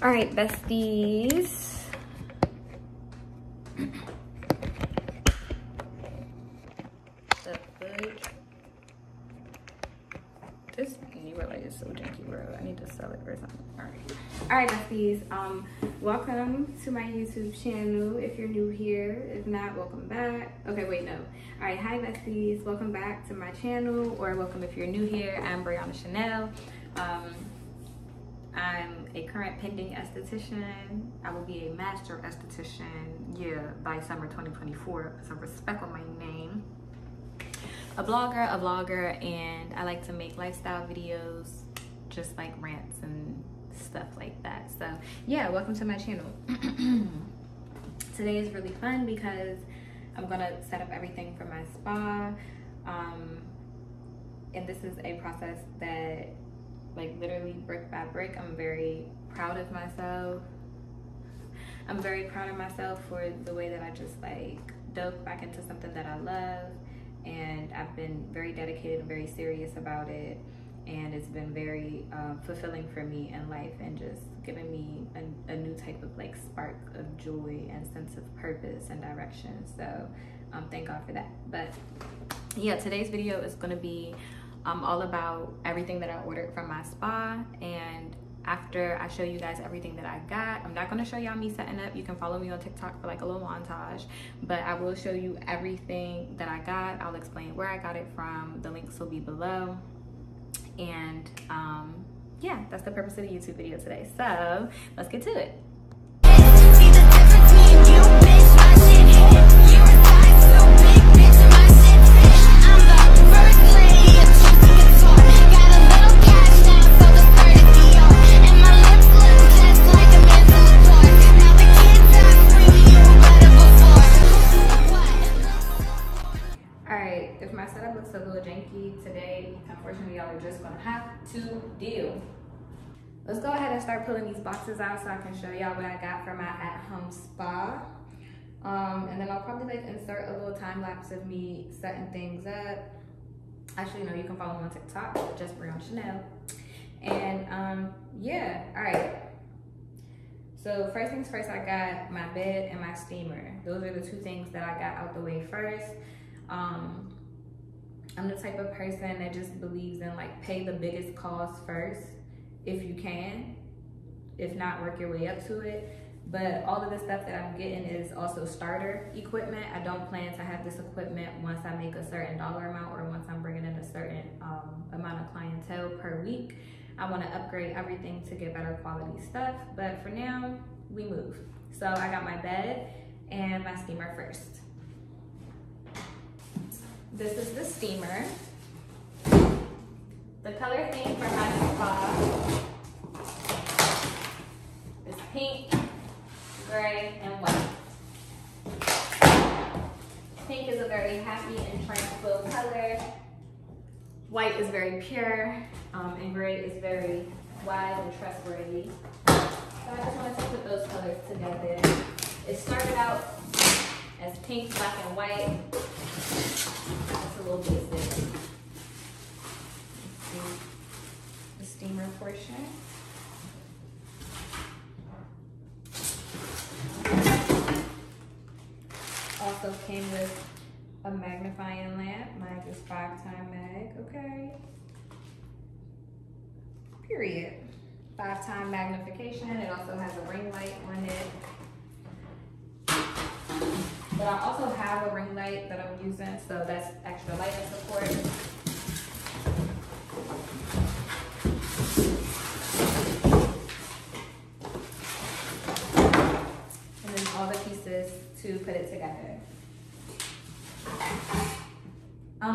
All right, besties. This newer light is so janky, bro. I need to sell it or something. All right. All right, besties. Welcome to my YouTube channel. If you're new here, if not, welcome back. Okay, wait, no. All right, hi, besties. Welcome back to my channel, or welcome if you're new here. I'm Brianna Chanel. I'm a current pending esthetician. I will be a master esthetician, yeah, by summer 2024. Put some respect on my name. A vlogger, and I like to make lifestyle videos, just like rants and stuff like that. So yeah, welcome to my channel. Today is really fun because I'm gonna set up everything for my spa, and this is a process that, like, literally brick by brick, I'm very proud of myself. I'm very proud of myself for the way that I just, like, dove back into something that I love, and I've been very dedicated, very serious about it, and it's been very fulfilling for me in life, and just giving me a new type of, like, spark of joy and sense of purpose and direction. So thank God for that. But yeah, today's video is gonna be all about everything that I ordered from my spa, and after I show you guys everything that I got, I'm not going to show y'all me setting up. You can follow me on TikTok for like a little montage, but I will show you everything that I got. I'll explain where I got it from. The links will be below, and yeah, that's the purpose of the YouTube video today, so let's get to it. Let's go ahead and start pulling these boxes out so I can show y'all what I got for my at-home spa. And then I'll probably, like, insert a little time lapse of me setting things up. Actually, no, you can follow me on TikTok, just Brianna Chanel. And yeah, all right. So first things first, I got my bed and my steamer. Those are the two things that I got out the way first. I'm the type of person that just believes in, like, pay the biggest cost first if you can. If not, work your way up to it. But all of the stuff that I'm getting is also starter equipment. I don't plan to have this equipment once I make a certain dollar amount, or once I'm bringing in a certain amount of clientele per week. I want to upgrade everything to get better quality stuff, but for now, we move. So I got my bed and my steamer first. This is the steamer. The color theme for my spa is pink, gray, and white. Pink is a very happy and tranquil color. White is very pure, and gray is very wide and trustworthy. So I just wanted to put those colors together. It started out as pink, black, and white. That's a little basic. The steamer portion. Also came with a magnifying lamp. Mine is 5x mag, okay. Period. 5x magnification. It also has a ring light on it. But I also have a ring light that I'm using, so that's extra light and support. And then all the pieces to put it together.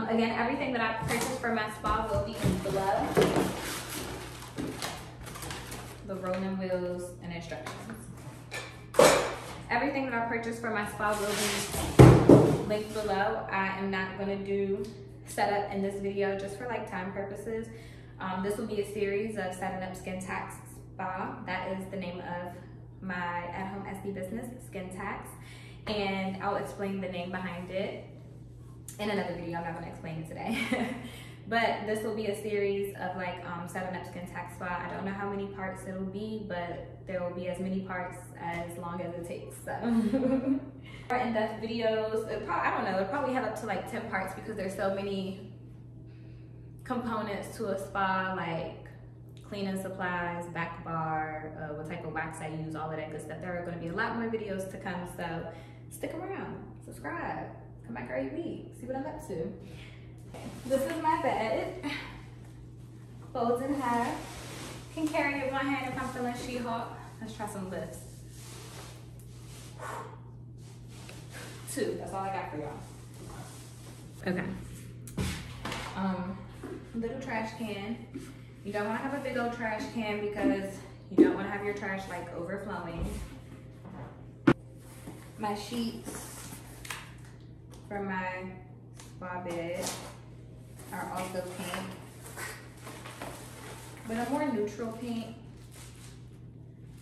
Again, everything that I purchased for my spa will be below. The rolling wheels and instructions. Everything that I purchased for my spa will be linked below. I am not going to do setup in this video just for, like, time purposes. This will be a series of setting up Skyntax Spa. That is the name of my at-home SD business, Skyntax. And I'll explain the name behind it in another video. I'm not going to explain it today. But this will be a series of like 7-Up Skyntax Spa. I don't know how many parts it'll be, but there will be as many parts as long as it takes. So, more in-depth videos. I don't know. It'll probably have up to like 10 parts because there's so many components to a spa, like cleaning supplies, back bar, what type of wax I use, all of that good stuff. There are going to be a lot more videos to come. So stick around, subscribe, come back every week, see what I'm up to. This is my bed, folds in half. Can carry it with one hand if I'm feeling She-Hulk. Let's try some lifts. 2, that's all I got for y'all. Okay. Little trash can. You don't want to have a big old trash can because you don't want to have your trash like overflowing. My sheets for my spa bed are also pink, but a more neutral pink,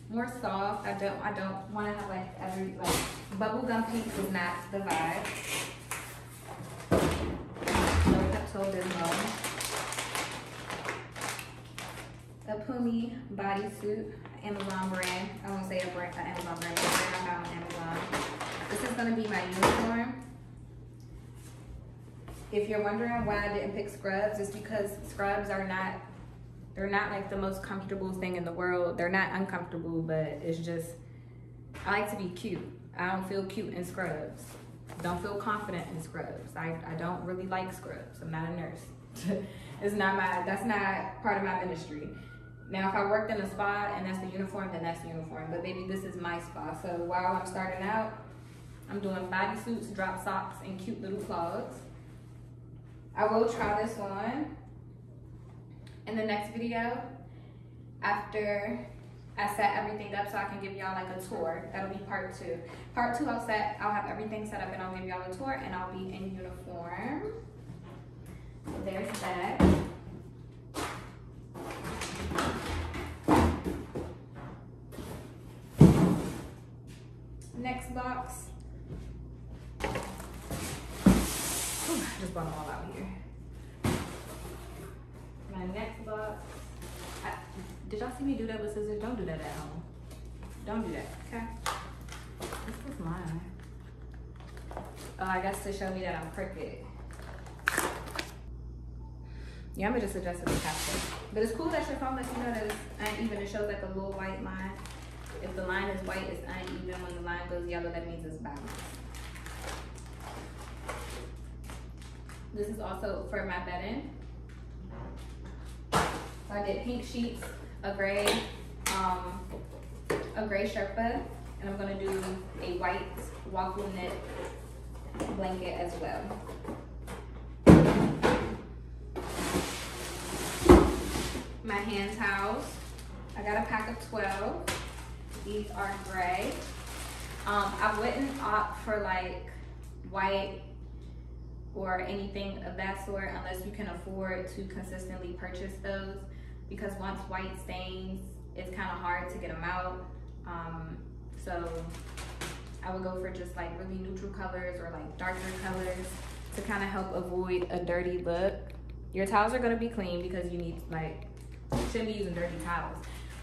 more soft. I don't want to have like every like bubblegum pink is not the vibe. So a Pumiey bodysuit, Amazon brand. I won't say a brand, an Amazon brand, but I got on Amazon. This is gonna be my uniform. If you're wondering why I didn't pick scrubs, it's because scrubs are not, they're not like the most comfortable thing in the world. They're not uncomfortable, but it's just, I like to be cute. I don't feel cute in scrubs. Don't feel confident in scrubs. I don't really like scrubs. I'm not a nurse. It's not my, that's not part of my ministry. Now, if I worked in a spa and that's the uniform, then that's the uniform. But baby, this is my spa. So while I'm starting out, I'm doing bodysuits, drop socks, and cute little clogs. I will try this on in the next video after I set everything up so I can give y'all like a tour. That'll be part 2. Part 2, I'll have everything set up and I'll give y'all a tour, and I'll be in uniform. So there's that. Next box. Ooh, I just brought them all out here. My next box. Did y'all see me do that with scissors? Don't do that at home. Don't do that, okay? This was mine. Oh, I guess to show me that I'm crooked. Yeah, I'm gonna just adjust it with capsule. But it's cool that your phone lets you know that it's uneven. It shows like a little white line. If the line is white, it's uneven. When the line goes yellow, that means it's balanced. This is also for my bedding. So I did pink sheets, a gray Sherpa, and I'm gonna do a white waffle knit blanket as well. My hand towels, I got a pack of 12. These are gray. I wouldn't opt for like white or anything of that sort unless you can afford to consistently purchase those, because once white stains, it's kind of hard to get them out. So I would go for just like really neutral colors or like darker colors to kind of help avoid a dirty look. Your towels are gonna be clean because you need, like, you shouldn't be using dirty towels.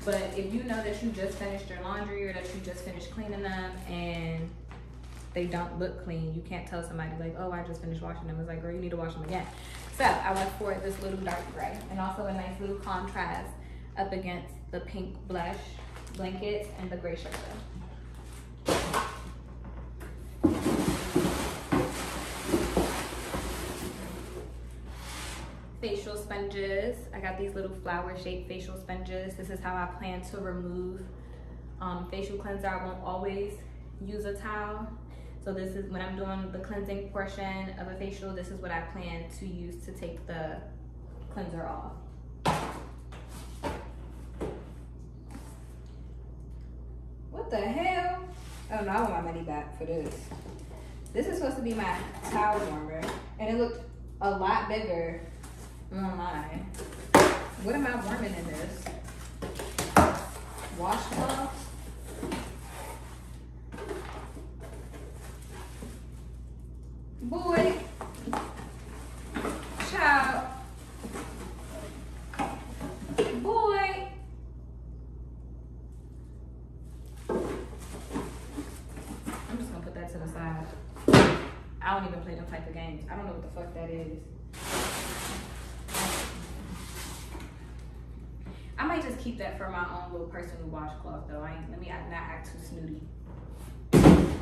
But if you know that you just finished your laundry or that you just finished cleaning them and they don't look clean, you can't tell somebody like, oh, I just finished washing them. It's like, girl, you need to wash them again. So I went for this little dark gray, and also a nice little contrast up against the pink blush blankets and the gray shirt. Facial sponges. I got these little flower-shaped facial sponges. This is how I plan to remove facial cleanser. I won't always use a towel. So this is when I'm doing the cleansing portion of a facial, this is what I plan to use to take the cleanser off. What the hell? Oh no, I want my money back for this. This is supposed to be my towel warmer, and it looked a lot bigger online. What am I warming in this? Washcloths? Boy, child, I don't even play them type of games. I don't know what the fuck that is. I might just keep that for my own little personal washcloth though. Let me not act too snooty.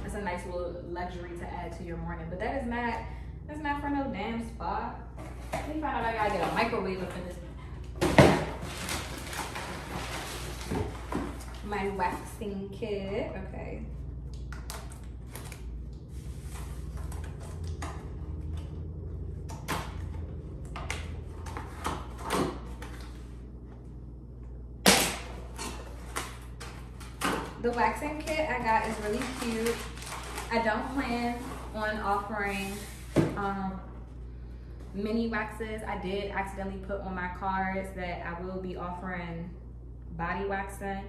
That's a nice little luxury to add to your morning, but that is not, that's not for no damn spa. Let me find out I gotta get a microwave up in this. My waxing kit, okay. The waxing kit I got is really cute. I don't plan on offering mini waxes. I did accidentally put on my cards that I will be offering body waxing.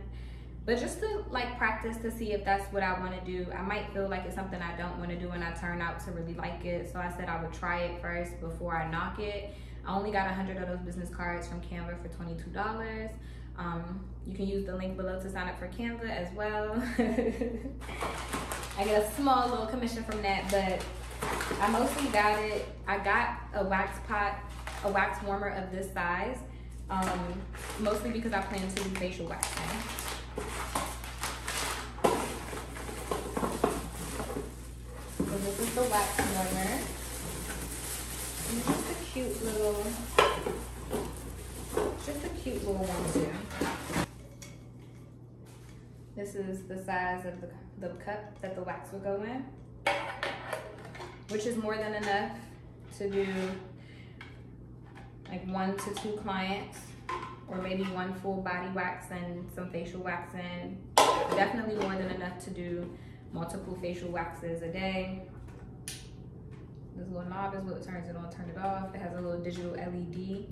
But just to like practice to see if that's what I want to do. I might feel like it's something I don't want to do and I turn out to really like it. So I said I would try it first before I knock it. I only got 100 of those business cards from Canva for $22. You can use the link below to sign up for Canva as well. I get a small little commission from that, but I mostly got it. I got a wax pot, a wax warmer of this size, mostly because I plan to do facial waxing. So this is the wax warmer. And it's just a cute little, one too. This is the size of the cup that the wax will go in, which is more than enough to do like 1 to 2 clients, or maybe 1 full body wax and some facial waxing. Definitely more than enough to do multiple facial waxes a day. This little knob is what turns it on, turn it off. It has a little digital LED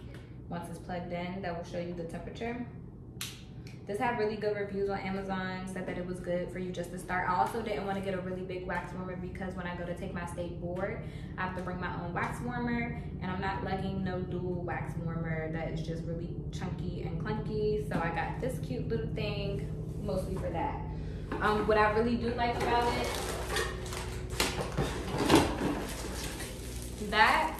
once it's plugged in that will show you the temperature. This had really good reviews on Amazon, said that it was good for you just to start. I also didn't want to get a really big wax warmer because when I go to take my state board, I have to bring my own wax warmer, and I'm not lugging no dual wax warmer that is just really chunky and clunky. So I got this cute little thing mostly for that. What I really do like about it, that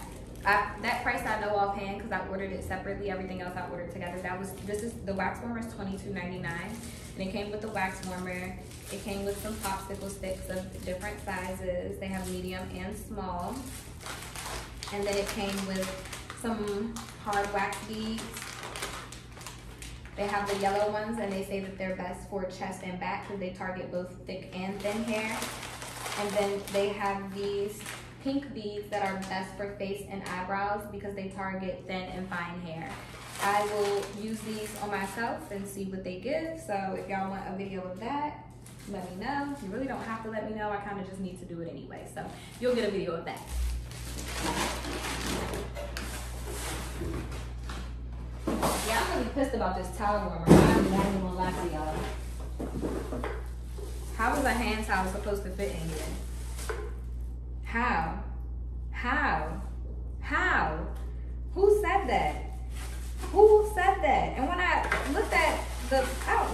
price I know offhand because I ordered it separately. Everything else I ordered together. The wax warmer is $22.99, and it came with the wax warmer. It came with some popsicle sticks of different sizes. They have medium and small, and then it came with some hard wax beads. They have the yellow ones, and they say that they're best for chest and back because they target both thick and thin hair. And then they have these pink beads that are best for face and eyebrows because they target thin and fine hair. I will use these on myself and see what they give. So if y'all want a video of that, let me know. You really don't have to let me know. I kind of just need to do it anyway. So you'll get a video of that. Yeah, I'm really pissed about this towel warmer. I'm not even gonna lie to y'all. How was a hand towel supposed to fit in here? How? Who said that? Who said that? And when I looked at the,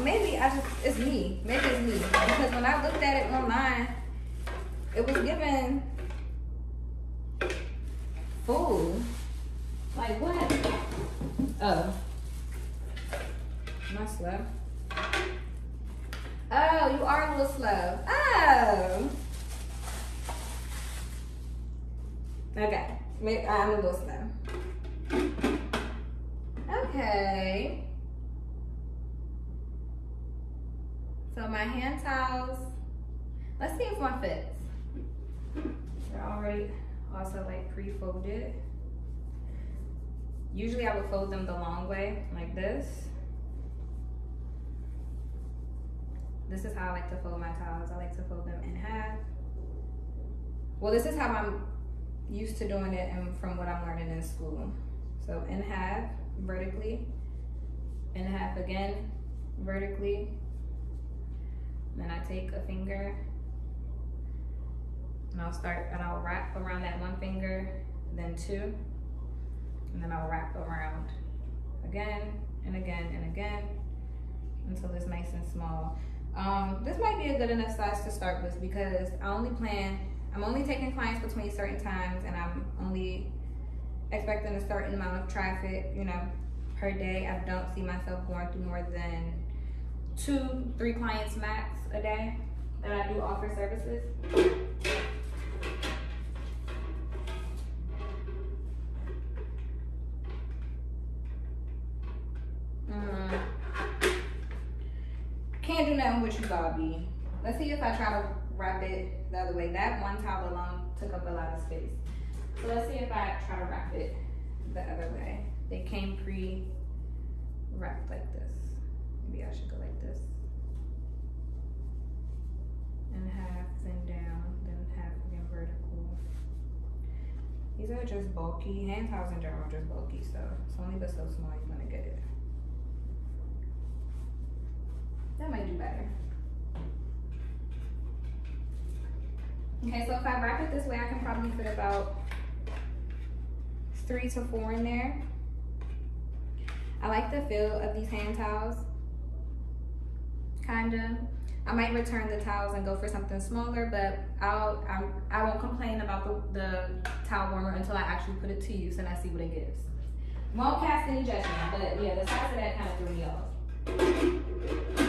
maybe it's me, because when I looked at it online, it was given fool. Like what? Oh, am I slow? Oh, you are a little slow. Oh. Okay, maybe I'm a little slow. Okay. So my hand towels, let's see if one fits. They're already also like pre-folded. Usually I would fold them the long way, like this. This is how I like to fold my towels. I like to fold them in half. Well, this is how I'm used to doing it and from what I'm learning in school. So in half, vertically, in half again, vertically. Then I take a finger and I'll wrap around that one finger, then two, and then I'll wrap around again and again and again until it's nice and small. This might be a good enough size to start with because I only plan I'm only taking clients between certain times, and I'm only expecting a certain amount of traffic, you know, per day. I don't see myself going through more than 2-3 clients max a day that I do offer services. Can't do nothing with you, Bobby. Let's see if I try to wrap it the other way. That one towel alone took up a lot of space. So let's see if I try to wrap it the other way. They came pre-wrapped like this. Maybe I should go like this. And half, then down, then half, then vertical. These are just bulky. Hand towels in general are just bulky, so it's only but so small you're gonna get it. That might do better. Okay, so if I wrap it this way, I can probably fit about 3 to 4 in there. I like the feel of these hand towels, kinda. I might return the towels and go for something smaller, but I won't complain about the towel warmer until I actually put it to use and I see what it gives. Won't cast any judgment, but yeah, the size of that kind of threw me off.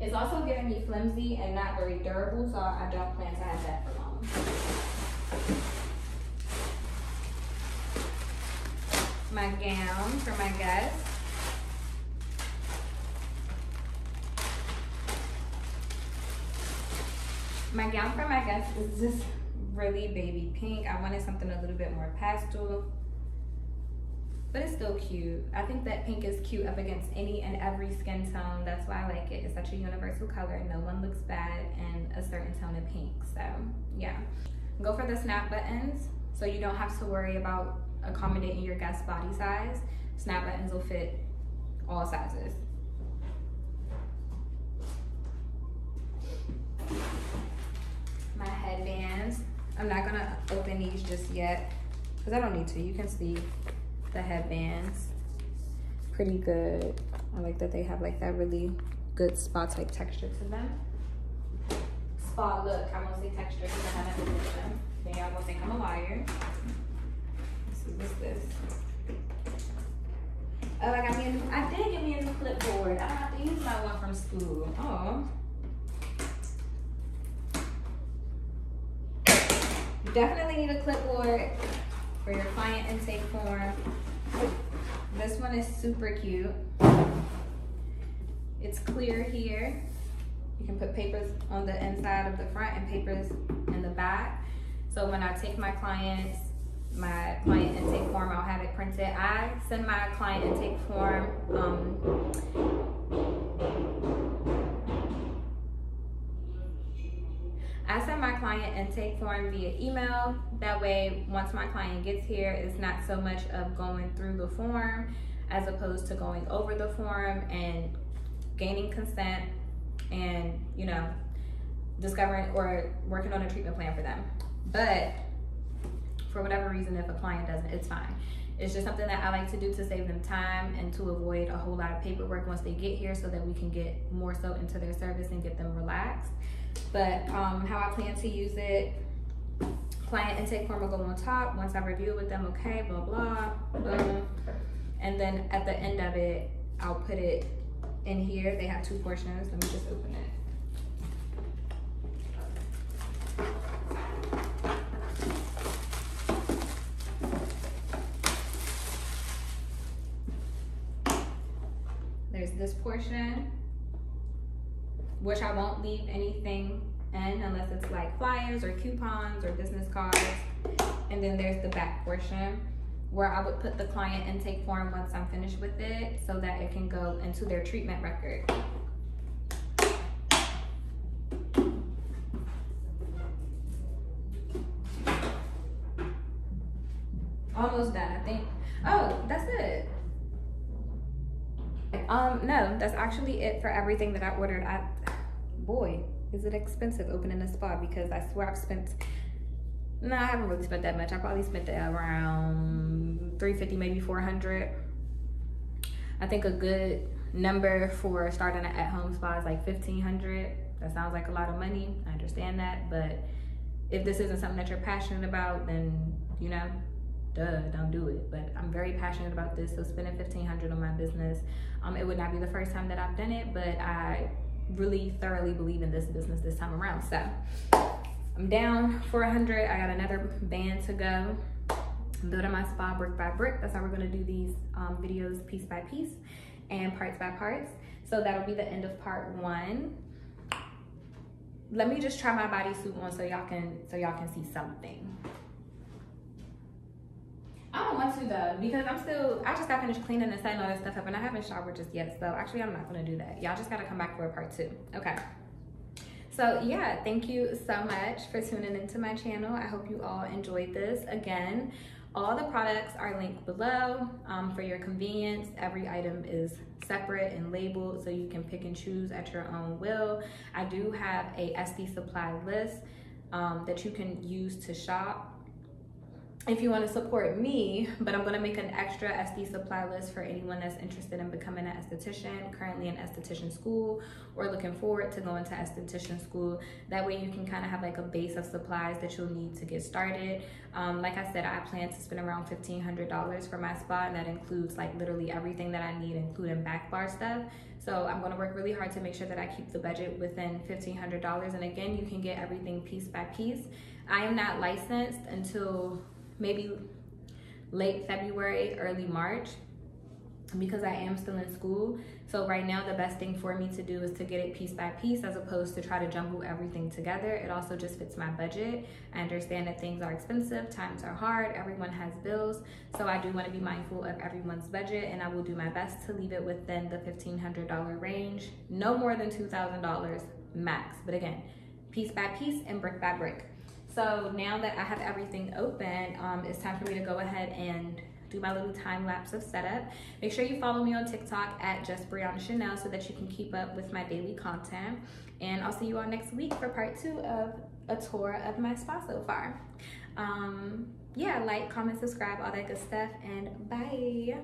It's also giving me flimsy and not very durable, so I don't plan to have that for long. My gown for my guests. My gown for my guests is just really baby pink. I wanted something a little bit more pastel, but it's still cute. I think that pink is cute up against any and every skin tone. That's why I like it. It's such a universal color. No one looks bad in a certain tone of pink. So yeah, go for the snap buttons so you don't have to worry about accommodating your guest's body size. Snap buttons will fit all sizes. My headbands. I'm not gonna open these just yet because I don't need to. You can see the headbands pretty good. I like that they have like that really good spa type texture to them. Spa look. I won't say texture because I haven't looked at them. Then y'all gonna think I'm a liar. Let's see, what's this? Oh, I got me a new, I did get me a new clipboard. I don't have to use my one from school. Oh, you definitely need a clipboard for your client intake form. This one is super cute. It's clear here. You can put papers on the inside of the front and papers in the back. So when I take my clients, my client intake form, I'll have it printed. I send my client intake form via email. That way, once my client gets here, it's not so much of going through the form as opposed to going over the form and gaining consent and, you know, discovering or working on a treatment plan for them. But for whatever reason, if a client doesn't, it's fine. It's just something that I like to do to save them time and to avoid a whole lot of paperwork once they get here so that we can get more so into their service and get them relaxed. But how I plan to use it, client intake form will go on top. Once I review it with them, okay, blah, blah, boom. And then at the end of it, I'll put it in here. They have 2 portions. Let me just open it. There's this portion, which I won't leave anything in unless it's like flyers or coupons or business cards. And then there's the back portion where I would put the client intake form once I'm finished with it so that it can go into their treatment record. Almost done, I think. Oh, that's it. No, that's actually it for everything that I ordered. Boy, is it expensive opening a spa, because I swear I've spent, no, I haven't really spent that much. I probably spent around $350, maybe $400. I think a good number for starting an at-home spa is like $1,500. That sounds like a lot of money, I understand that, but if this isn't something that you're passionate about, then, you know, duh, don't do it. But I'm very passionate about this, so spending $1,500 on my business, it would not be the first time that I've done it, but I really thoroughly believe in this business this time around. So I'm down $400. I got another band to go. I'm building my spa brick by brick. That's how we're gonna do these videos, piece by piece and parts by parts. So that'll be the end of part 1. Let me just try my bodysuit on so y'all can see something. I don't want to though, because I just got finished cleaning and setting all this stuff up, and I haven't showered just yet, so actually I'm not gonna do that. Y'all just gotta come back for a part 2. Okay. So yeah, thank you so much for tuning into my channel. I hope you all enjoyed this. Again, all the products are linked below for your convenience. Every item is separate and labeled, so you can pick and choose at your own will. I do have a Etsy supply list that you can use to shop if you want to support me, but I'm going to make an extra Etsy supply list for anyone that's interested in becoming an esthetician, currently in esthetician school, or looking forward to going to esthetician school. That way you can kind of have like a base of supplies that you'll need to get started. Like I said, I plan to spend around $1,500 for my spa, and that includes like literally everything that I need, including back bar stuff. So I'm gonna work really hard to make sure that I keep the budget within $1,500. And again, you can get everything piece by piece. I am not licensed until maybe late February, early March, because I am still in school. So right now the best thing for me to do is to get it piece by piece as opposed to try to jumble everything together. It also just fits my budget. I understand that things are expensive, times are hard, everyone has bills. So I do want to be mindful of everyone's budget, and I will do my best to leave it within the $1,500 range, no more than $2,000 max. But again, piece by piece and brick by brick. So now that I have everything open, it's time for me to go ahead and do my little time lapse of setup. Make sure you follow me on TikTok at just Brianna Chanel so that you can keep up with my daily content. And I'll see you all next week for part 2 of a tour of my spa so far. Yeah, like, comment, subscribe, all that good stuff, and bye.